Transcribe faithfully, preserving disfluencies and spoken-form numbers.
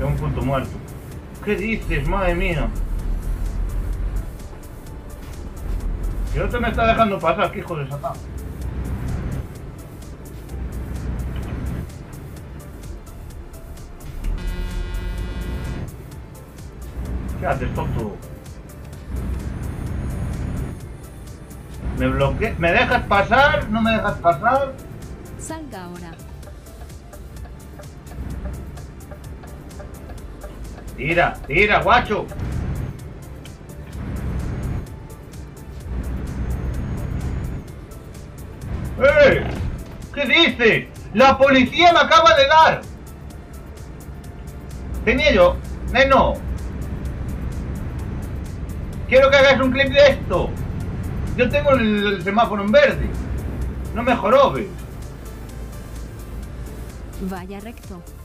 Es un punto muerto. ¿Qué dices? Madre mía. El otro me está dejando pasar, que hijo de Satán. ¿Qué haces, tonto? Me bloqueé. ¿Me dejas pasar? ¿No me dejas pasar? Salga ahora. Tira, tira, guacho. ¡Eh! ¿Qué dices? ¡La policía me acaba de dar! Tenía yo, neno. Quiero que hagas un clip de esto. Yo tengo el, el semáforo en verde. No me jorobes. Vaya recto.